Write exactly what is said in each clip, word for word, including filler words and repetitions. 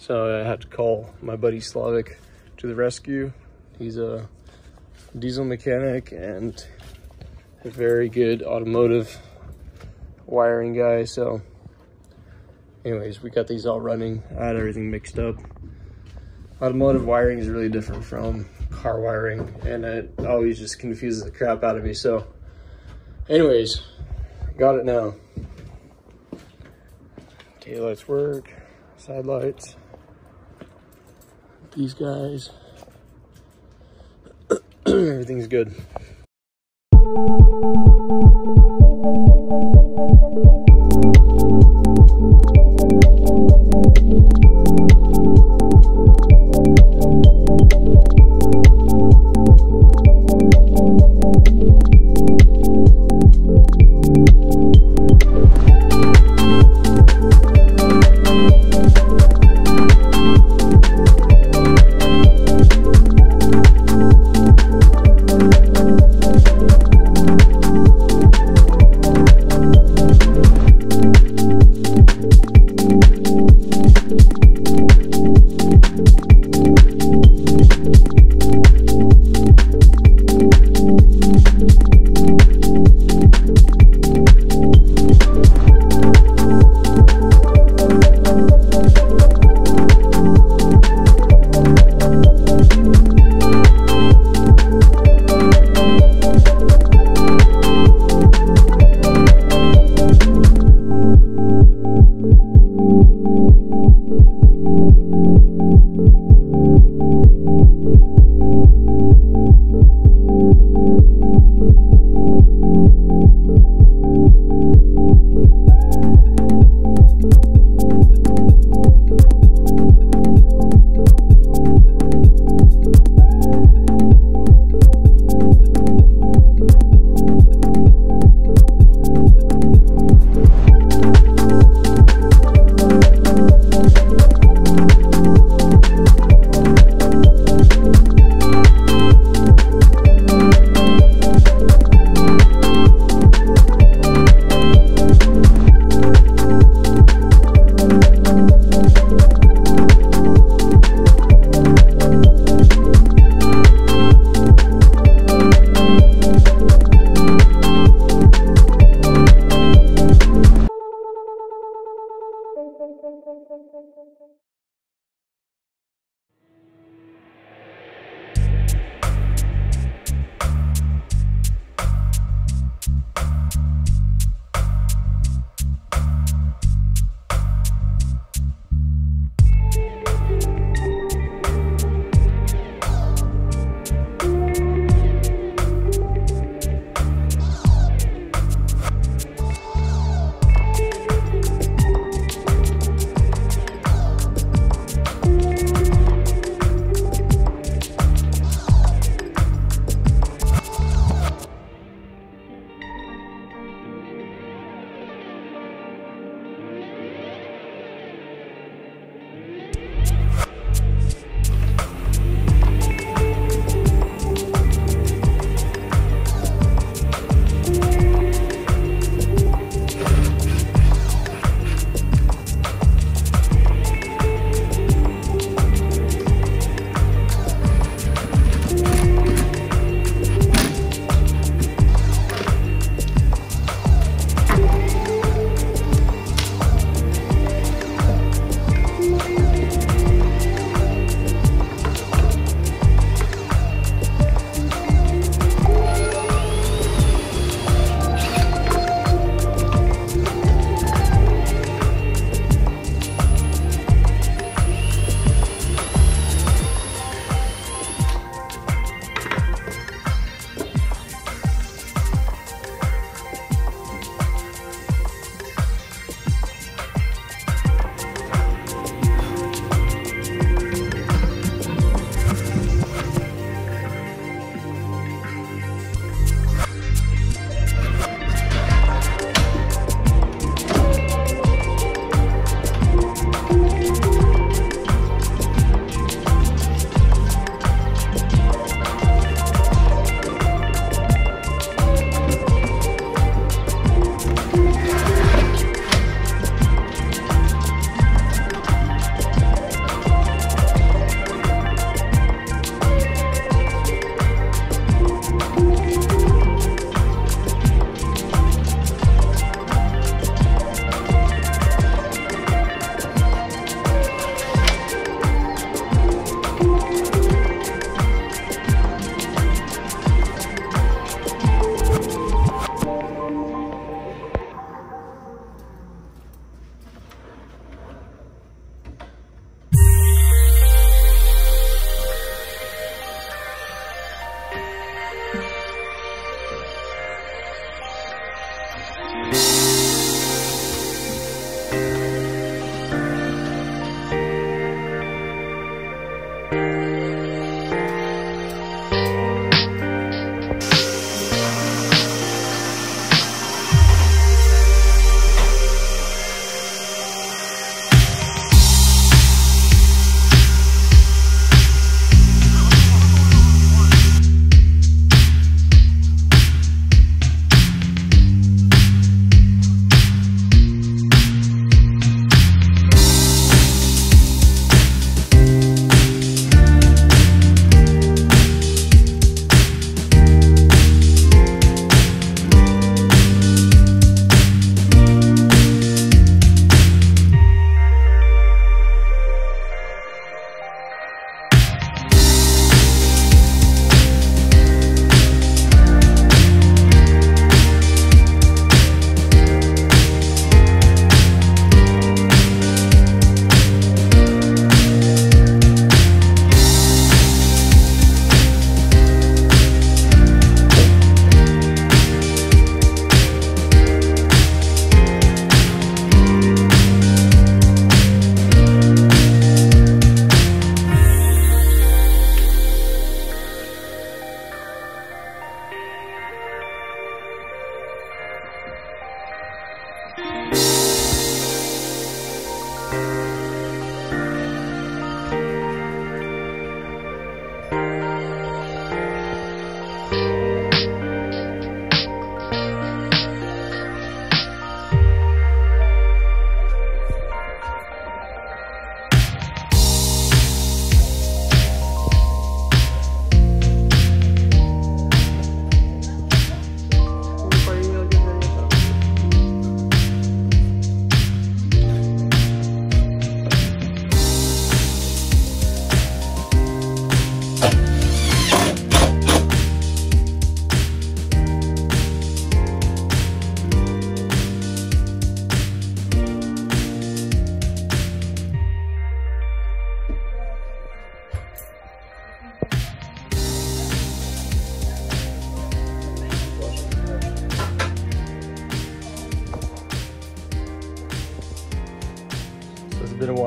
So I had to call my buddy Slavik to the rescue. He's a diesel mechanic and a very good automotive wiring guy. So anyways, we got these all running. I had everything mixed up. Automotive wiring is really different from car wiring, and it always just confuses the crap out of me. So anyways, got it now. Taillights work, side lights, these guys, everything's good.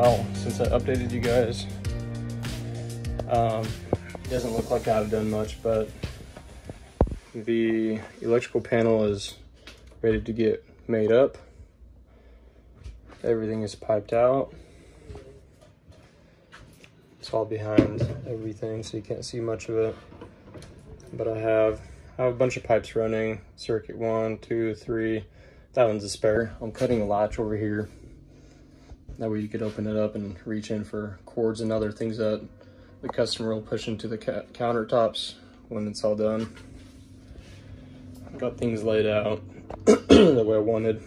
while since I updated you guys. Um, doesn't look like I've done much, but the electrical panel is ready to get made up. Everything is piped out. It's all behind everything, so you can't see much of it. But I have I have a bunch of pipes running. Circuit one, two, three. That one's a spare. I'm cutting a latch over here. That way you could open it up and reach in for cords and other things that the customer will push into the ca countertops when it's all done. I've got things laid out the way I wanted.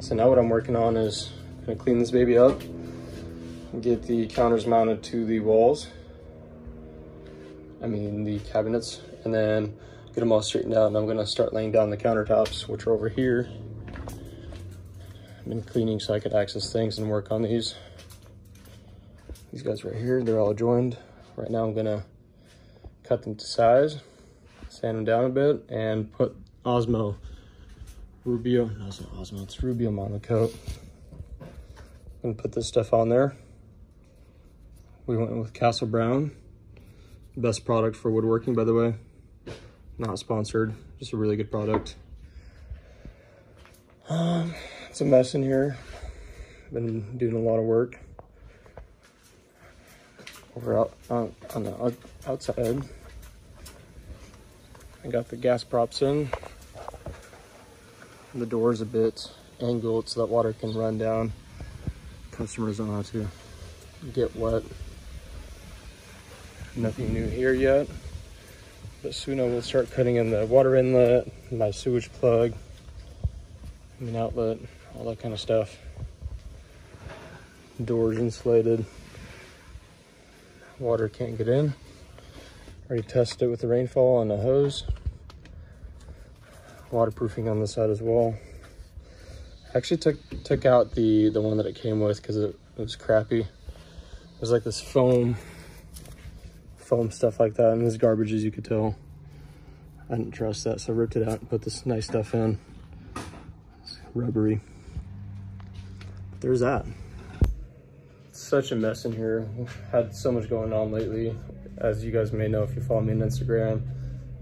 So now what I'm working on is I'm gonna clean this baby up and get the counters mounted to the walls. I mean the cabinets, and then get them all straightened out, and I'm gonna start laying down the countertops, which are over here. I've been cleaning so I could access things and work on these. These guys right here, they're all joined. Right now I'm gonna cut them to size, sand them down a bit, and put Osmo Rubio, no it's not Osmo, it's Rubio Monocoat. And put this stuff on there. We went with Castle Brown. Best product for woodworking, by the way. Not sponsored, just a really good product. Um, it's a mess in here. Been doing a lot of work over out, out on the outside. I got the gas props in. The door's a bit angled so that water can run down. Customers don't have to get wet. Nothing new here yet. But soon I will start cutting in the water inlet, my sewage plug, I mean outlet, all that kind of stuff. Doors insulated. Water can't get in. Already tested it with the rainfall and a hose. Waterproofing on the side as well. I actually took took out the the one that it came with because it, it was crappy. It was like this foam. foam stuff like that, and this garbage, as you could tell, I didn't trust that, so I ripped it out and put this nice stuff in. It's rubbery. But there's that. It's such a mess in here. We've had so much going on lately. As you guys may know if you follow me on Instagram,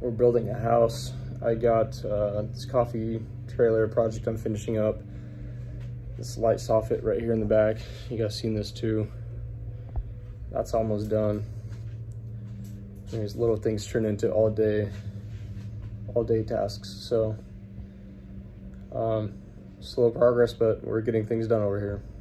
we're building a house. I got uh, this coffee trailer project I'm finishing up. This light soffit right here in the back. You guys seen this too. That's almost done. These little things turn into all day, all day tasks. So, um, slow progress, but we're getting things done over here.